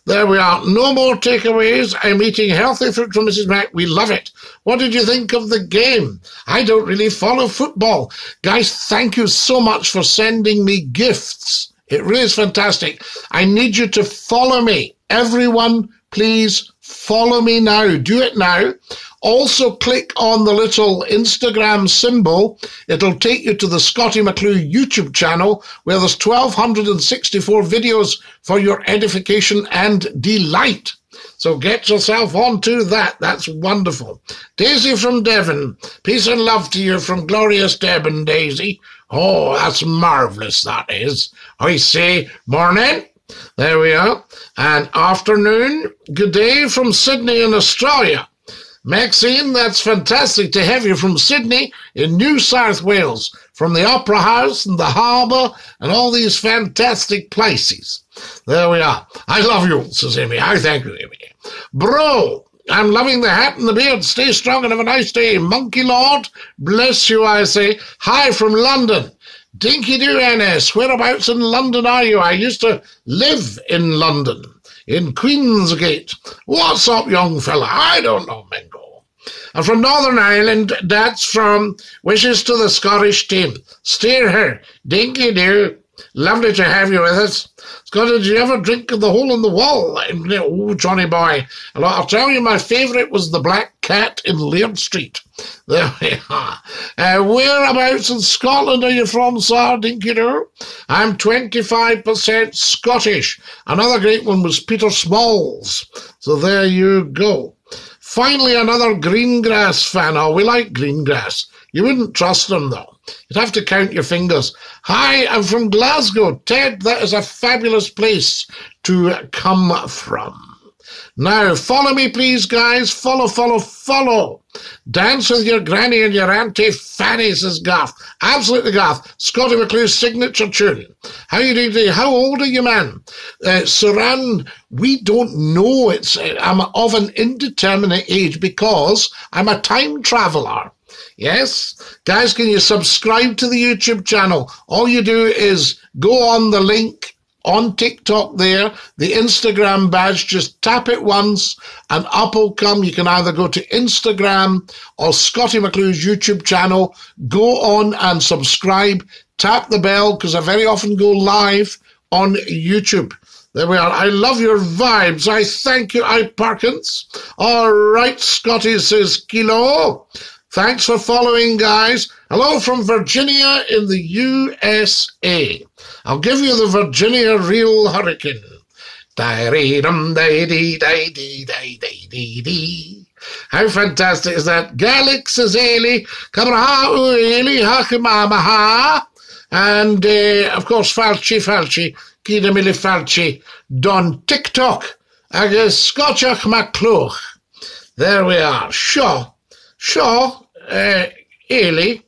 There we are. No more takeaways. I'm eating healthy fruit from Missus Mac. We love it. What did you think of the game? I don't really follow football. Guys, thank you so much for sending me gifts. It really is fantastic. I need you to follow me. Everyone, please follow me now. Do it now. Also click on the little Instagram symbol. It'll take you to the Scotty McClure YouTube channel where there's one thousand two hundred sixty-four videos for your edification and delight. So get yourself onto that. That's wonderful. Daisy from Devon. Peace and love to you from glorious Devon, Daisy. Oh, that's marvellous, that is. I say morning. There we are. And afternoon. Good day from Sydney in Australia. Maxine, that's fantastic to have you from Sydney in New South Wales, from the Opera House and the harbour and all these fantastic places. There we are. I love you, says Emmy. I thank you, Emmy. Bro, I'm loving the hat and the beard. Stay strong and have a nice day. Monkey Lord, bless you, I say. Hi from London. Dinky-doo, Annis. Whereabouts in London are you? I used to live in London, in Queensgate. What's up, young fella? I don't know, Mango. And from Northern Ireland, that's from Wishes to the Scottish Team. Steer her. Dinky-doo. Lovely to have you with us. Scotty, did you ever drink the hole in the wall? Oh, Johnny boy. And I'll tell you, my favourite was the Black Cat in Laird Street. There we are. Uh, whereabouts in Scotland are you from, sir? Dinky-doo? I'm twenty-five percent Scottish. Another great one was Peter Smalls. So there you go. Finally, another Greengrass fan. Oh, we like Greengrass. You wouldn't trust him, though. You'd have to count your fingers. Hi, I'm from Glasgow. Ted, that is a fabulous place to come from. Now, follow me, please, guys. Follow, follow, follow. Dance with your granny and your auntie Fanny, says Garth. Absolutely, Garth. Scotty McClure's signature tune. How you doing today? How old are you, man? Uh, Saran, we don't know. It's I'm of an indeterminate age because I'm a time traveller. Yes? Guys, can you subscribe to the YouTube channel? All you do is go on the link on TikTok there, the Instagram badge, just tap it once and up will come. You can either go to Instagram or Scotty McClure's YouTube channel. Go on and subscribe. Tap the bell because I very often go live on YouTube. There we are. I love your vibes. I thank you, I Parkins. All right, Scotty says Kilo. Thanks for following, guys. Hello from Virginia in the U S A. I'll give you the Virginia Real Hurricane. How fantastic is that? Galix is Ailey. Kabraha Ueli Hakimamaha. And, uh, of course, Falchi Falchi. Kidamili Falchi. Don TikTok. Agus Scotchach MacLuch. There we are. Shaw. Shaw, uh, Ailey,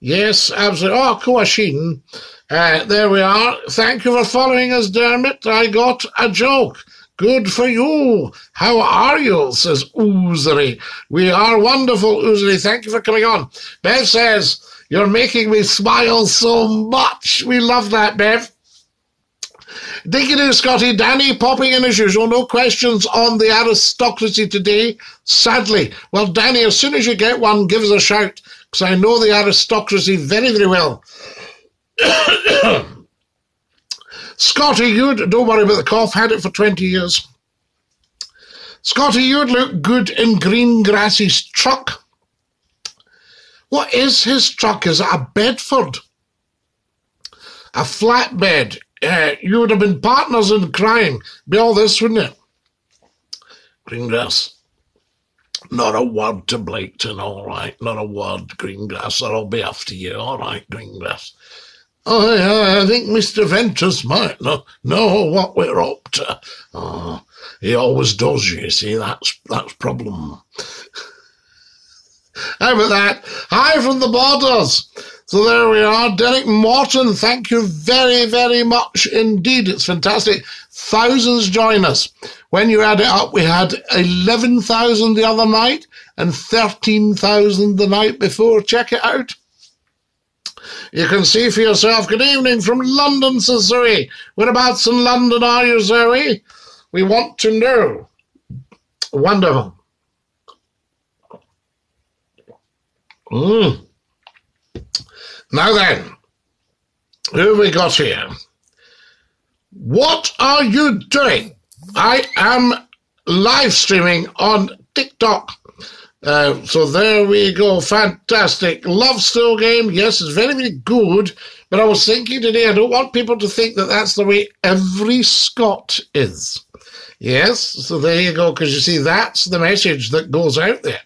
yes, absolutely. Oh, Coachine. Uh, there we are. Thank you for following us, Dermot. I got a joke. Good for you. How are you, says Oozery. We are wonderful, Oozery. Thank you for coming on. Bev says, you're making me smile so much. We love that, Bev. Dinky-doo, Scotty. Danny popping in as usual. No questions on the aristocracy today, sadly. Well, Danny, as soon as you get one, give us a shout, because I know the aristocracy very, very well. Scotty, you'd, don't worry about the cough, had it for twenty years. Scotty, you'd look good in Greengrass's truck. What is his truck? Is it a Bedford? A flatbed. Uh, you would have been partners in crime. Be all this, wouldn't it? Greengrass. Not a word to Blaketon, all right. Not a word, Greengrass, or I'll be after you. All right, Greengrass. Oh, yeah, I think Mister Ventus might know, know what we're up to. Oh, he always does, you see. That's that's problem. How about that? Hi from the borders. So there we are. Derek Morton, thank you very, very much indeed. It's fantastic. Thousands join us. When you add it up, we had eleven thousand the other night and thirteen thousand the night before. Check it out. You can see for yourself. Good evening from London, says Zoe. Whereabouts in London are you, Zoe? We want to know. Wonderful. Mmm. Now then, who have we got here? What are you doing? I am live streaming on TikTok. Uh, so there we go. Fantastic. Love Still Game. Yes, it's very, very good. But I was thinking today, I don't want people to think that that's the way every Scot is. Yes, so there you go, because you see, that's the message that goes out there.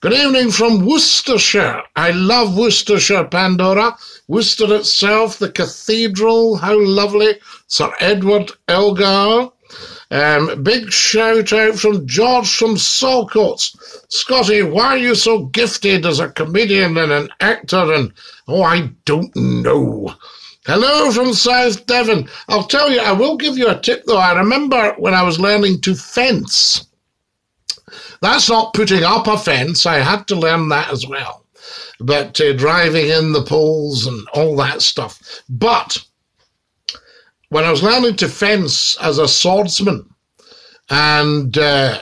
Good evening from Worcestershire. I love Worcestershire, Pandora. Worcester itself, the cathedral, how lovely. Sir Edward Elgar. Um, big shout out from George from Salcoats. Scotty, why are you so gifted as a comedian and an actor? And oh, I don't know. Hello from South Devon. I'll tell you, I will give you a tip though. I remember when I was learning to fence. That's not putting up a fence. I had to learn that as well. But uh, driving in the poles and all that stuff. But when I was learning to fence as a swordsman, and uh,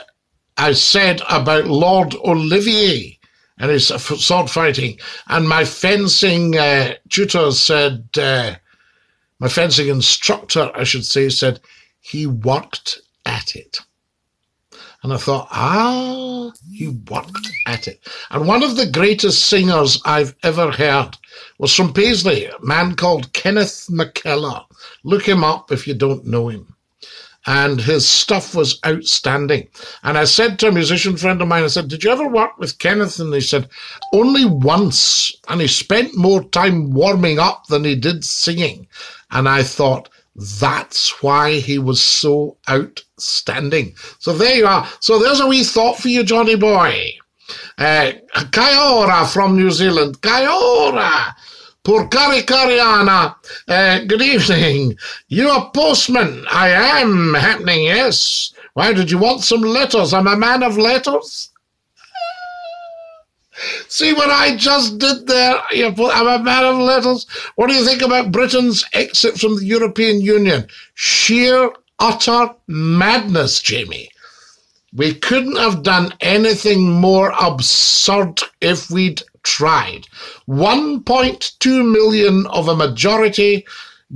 I said about Lord Olivier and his sword fighting, and my fencing uh, tutor said, uh, my fencing instructor, I should say, said, he worked at it. And I thought, ah, he worked at it. And one of the greatest singers I've ever heard was from Paisley, a man called Kenneth McKellar. Look him up if you don't know him. And his stuff was outstanding. And I said to a musician friend of mine, I said, did you ever work with Kenneth? And he said, only once. And he spent more time warming up than he did singing. And I thought, that's why he was so outstanding. So there you are. So there's a wee thought for you, Johnny boy. Uh, Kia ora from New Zealand. Kia ora. Purkari Kariana. Uh, good evening. You're a postman. I am happening, yes. Why did you want some letters? I'm a man of letters. See what I just did there? I'm a man of letters. What do you think about Britain's exit from the European Union? Sheer, utter madness, Jamie. We couldn't have done anything more absurd if we'd tried. one point two million of a majority,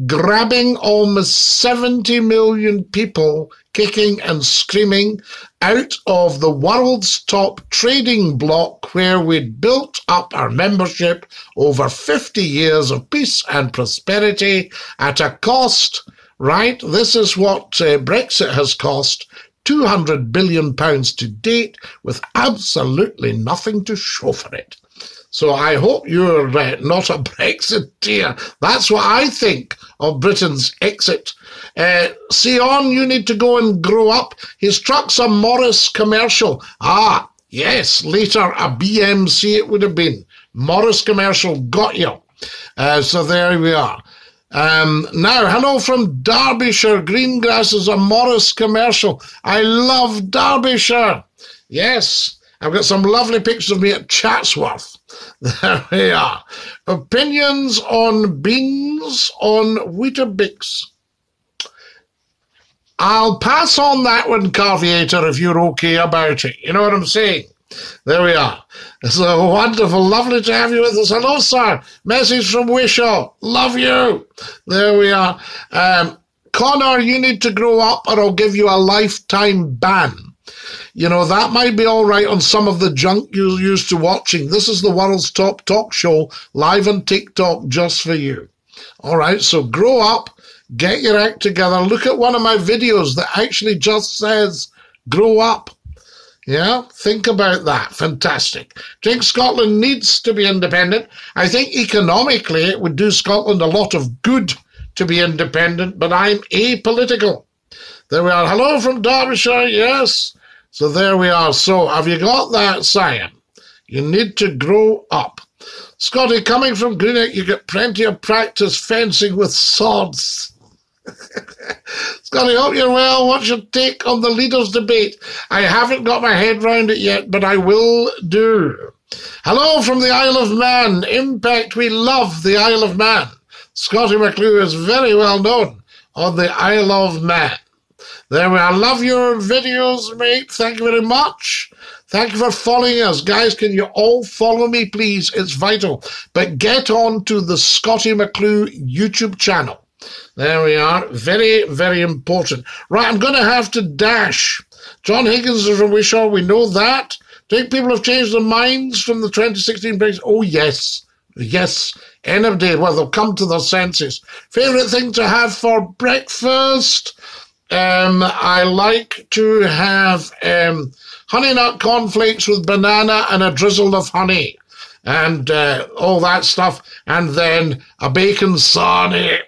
grabbing almost seventy million people, kicking and screaming out of the world's top trading bloc where we'd built up our membership over fifty years of peace and prosperity at a cost, right? This is what uh, Brexit has cost, two hundred billion pounds to date with absolutely nothing to show for it. So I hope you're uh, not a Brexiteer. That's what I think of Britain's exit. Uh, Sion, you need to go and grow up. His truck's a Morris commercial. Ah, yes, later a B M C it would have been. Morris commercial, got you. Uh, so there we are. Um, now, hello from Derbyshire. Greengrass is a Morris commercial. I love Derbyshire. Yes. I've got some lovely pictures of me at Chatsworth. There we are. Opinions on beans on Weetabix. I'll pass on that one, Carviator, if you're okay about it. You know what I'm saying? There we are. So wonderful. Lovely to have you with us. Hello, sir. Message from Wishaw. Love you. There we are. Um, Connor, you need to grow up or I'll give you a lifetime ban. You know, that might be all right on some of the junk you're used to watching. This is the world's top talk show, live on TikTok, just for you. All right, so grow up, get your act together. Look at one of my videos that actually just says, grow up. Yeah, think about that. Fantastic. I think Scotland needs to be independent. I think economically it would do Scotland a lot of good to be independent, but I'm apolitical. There we are. Hello from Derbyshire, yes. So there we are. So have you got that, Sion? You need to grow up. Scotty, coming from Greenock, you get plenty of practice fencing with swords. Scotty, hope you're well. What's your take on the leaders' debate? I haven't got my head round it yet, but I will do. Hello from the Isle of Man. Impact, we love the Isle of Man. Scotty McClure is very well known on the Isle of Man. There we are. I love your videos, mate. Thank you very much. Thank you for following us. Guys, can you all follow me, please? It's vital. But get on to the Scotty McClure YouTube channel. There we are. Very, very important. Right, I'm going to have to dash. John Higgins is from Wishaw. We know that. Do you think people have changed their minds from the twenty sixteen Brexit? Oh, yes. Yes. End of day. Well, they'll come to their senses. Favourite thing to have for breakfast? Um, I like to have um, honey nut cornflakes with banana and a drizzle of honey and uh, all that stuff. And then a bacon sarnie.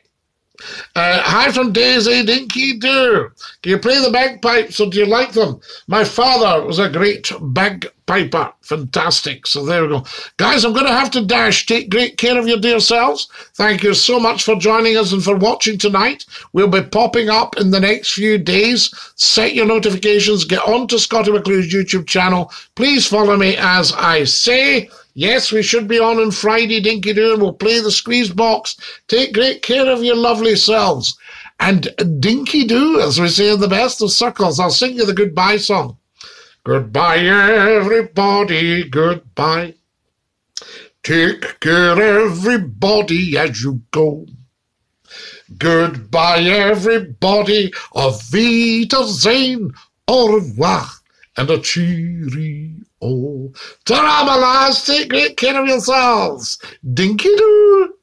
Uh, hi from Daisy Dinky Doo. Can you play the bagpipes or do you like them? My father was a great bagpiper. Fantastic. So there we go. Guys, I'm going to have to dash. Take great care of your dear selves. Thank you so much for joining us and for watching tonight. We'll be popping up in the next few days. Set your notifications. Get on to Scotty McClure's YouTube channel. Please follow me as I say. Yes, we should be on on Friday, Dinky Doo, and we'll play the squeeze box. Take great care of your lovely selves. And Dinky Doo, as we say in the best of circles, I'll sing you the goodbye song. Goodbye, everybody, goodbye. Take care, everybody, as you go. Goodbye, everybody, auf Wiedersehen, au revoir, and a cheery. Oh, ta-ra, my lads, take great care of yourselves. Dinky-doo.